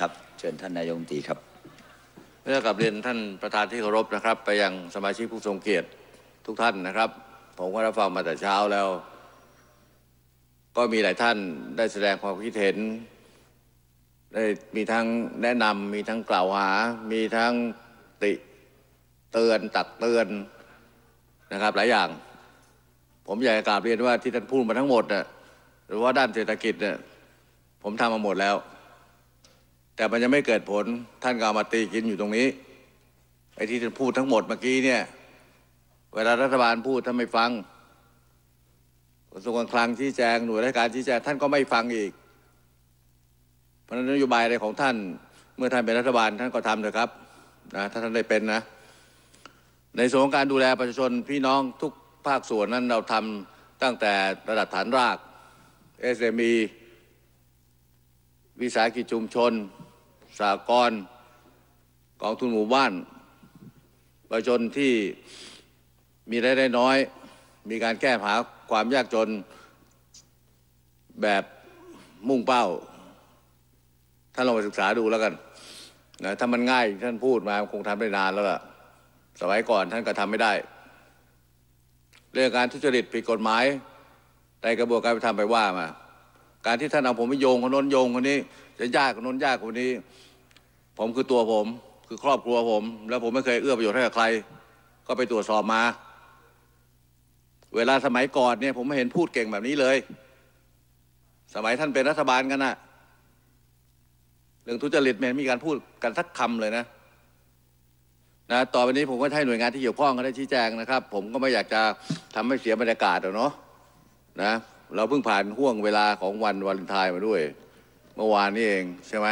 ครับเชิญท่านนายกรัฐมนตรีครับเมื่อกลับเรียนท่านประธานที่เคารพนะครับไปยังสมาชิกผู้ทรงเกียรติทุกท่านนะครับผมก็รับฟังมาแต่เช้าแล้วก็มีหลายท่านได้แสดงความคิดเห็นได้มีทั้งแนะนำมีทั้งกล่าวหามีทั้งติเตือนตักเตือนนะครับหลายอย่างผมอยากจะกราบเรียนว่าที่ท่านพูดมาทั้งหมดน่ะหรือว่าด้านเศรษฐกิจน่ะผมทำมาหมดแล้วแต่มันยังไม่เกิดผลท่านก็เอามาตีกินอยู่ตรงนี้ไอ้ที่ท่านพูดทั้งหมดเมื่อกี้เนี่ยเวลารัฐบาลพูดท่านไม่ฟังกระทรวงการคลังชี้แจงหน่วยราชการชี้แจงท่านก็ไม่ฟังอีกเพราะนโยบายอะไรของท่านเมื่อท่านเป็นรัฐบาลท่านก็ทำเถอะครับนะถ้าท่านได้เป็นนะในส่วนของการดูแลประชาชนพี่น้องทุกภาคส่วนนั้นเราทำตั้งแต่ระดับฐานราก SME วิสาหกิจชุมชนสหกรณ์กองทุนหมู่บ้านประชาชนที่มีรายได้น้อยมีการแก้ปัญหาความยากจนแบบมุ่งเป้าท่านลองไปศึกษาดูแล้วกันนะถ้ามันง่ายท่านพูดมาคงทำได้นานแล้วล่ะสมัยก่อนท่านก็ทำไม่ได้เรื่องการทุจริตผิดกฎหมายในกระบวนการไปทำไปว่ามาการที่ท่านเอาผมไปโยงคนโน้นโยงคนนี้จะยากคนโน้นยากคนนี้ผมคือตัวผมคือครอบครัวผมแล้วผมไม่เคยเอื้อประโยชน์ให้กับใครก็ไปตรวจสอบมาเวลาสมัยก่อนเนี่ยผมไม่เห็นพูดเก่งแบบนี้เลยสมัยท่านเป็นรัฐบาลกันน่ะเรื่องทุจริตไม่มีการพูดกันสักคำเลยนะต่อไปนี้ผมก็ให้หน่วยงานที่เกี่ยวข้องได้ชี้แจงนะครับผมก็ไม่อยากจะทำให้เสียบรรยากาศเนาะนะเราเพิ่งผ่านห่วงเวลาของวันวาเลนไทน์มาด้วยเมื่อวานนี้เองใช่ไหม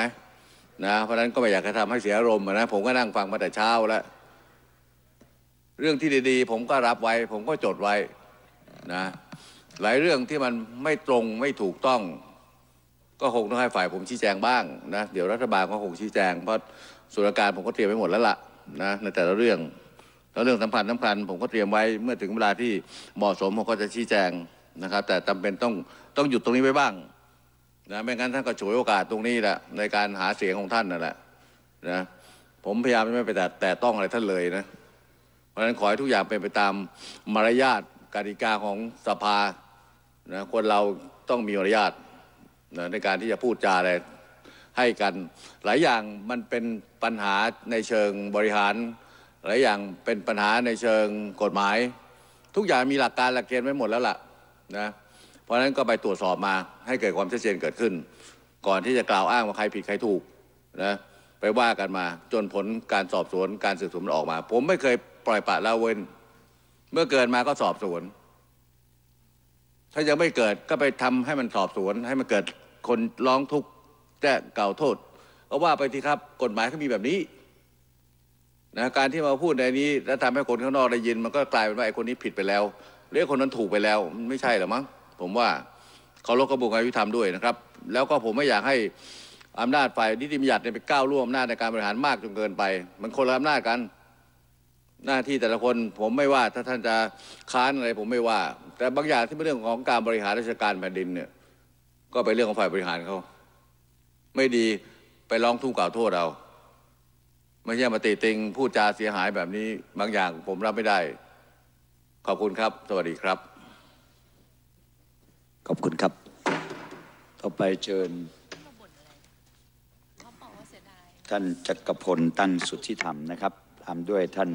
นะเพราะฉะนั้นก็ไม่อยากจะทำให้เสียอารมณ์นะผมก็นั่งฟังมาแต่เช้าแล้วเรื่องที่ดีๆผมก็รับไว้ผมก็จดไว้นะหลายเรื่องที่มันไม่ตรงไม่ถูกต้องก็คงต้องให้ฝ่ายผมชี้แจงบ้างนะเดี๋ยวรัฐบาลก็คงชี้แจงเพราะส่วนราชการผมก็เตรียมไว้หมดแล้วล่ะนะในแต่ละเรื่องแล้วเรื่องสำคัญผมก็เตรียมไว้เมื่อถึงเวลาที่เหมาะสมผมก็จะชี้แจงนะครับแต่จำเป็นต้องหยุดตรงนี้ไว้บ้างนะไม่งั้นท่านก็ฉวยโอกาสตรงนี้แหละในการหาเสียงของท่านนั่นแหละนะผมพยายามไม่ไปแต่ต้องอะไรท่านเลยนะเพราะฉะนั้นขอให้ทุกอย่างเป็นไปตามมารยาทกติกาของสภานะคนเราต้องมีมารยาทนะในการที่จะพูดจาอะไรให้กันหลายอย่างมันเป็นปัญหาในเชิงบริหารหลายอย่างเป็นปัญหาในเชิงกฎหมายทุกอย่างมีหลักการหลักเกณฑ์ไว้หมดแล้วล่ะนะเพราะฉะนั้นก็ไปตรวจสอบมาให้เกิดความชัดเจนเกิดขึ้นก่อนที่จะกล่าวอ้างว่าใครผิดใครถูกนะไปว่ากันมาจนผลการสอบสวนการสืบสวนมันออกมาผมไม่เคยปล่อยปละละเว้นเมื่อเกิดมาก็สอบสวนถ้ายังไม่เกิดก็ไปทำให้มันสอบสวนให้มันเกิดคนร้องทุกข์แจ้งกล่าวโทษก็ว่าไปทีครับกฎหมายเขามีแบบนี้นะการที่มาพูดในนี้แล้วทำให้คนข้างนอกได้ยินมันก็กลายเป็นว่าไอ้คนนี้ผิดไปแล้วหรือคนนั้นถูกไปแล้วไม่ใช่หรอมั้งผมว่าเคารพกระบวนการยุติธรรมด้วยนะครับแล้วก็ผมไม่อยากให้อำนาจฝ่ายนิติบัญญัติไปก้าวล่วงอำนาจในการบริหารมากจนเกินไปมันคนละอำนาจกันหน้าที่แต่ละคนผมไม่ว่าถ้าท่านจะค้านอะไรผมไม่ว่าแต่บางอย่างที่เป็นเรื่องของการบริหารราชการแผ่นดินเนี่ยก็เป็นเรื่องของฝ่ายบริหารเขาไม่ดีไปร้องทุกข์กล่าวโทษเราไม่ใช่มาติติงพูดจาเสียหายแบบนี้บางอย่างผมรับไม่ได้ขอบคุณครับสวัสดีครับขอบคุณครับต่อไปเชิญท่านจักรพลตั้นสุทธิธรรมนะครับทำด้วยท่าน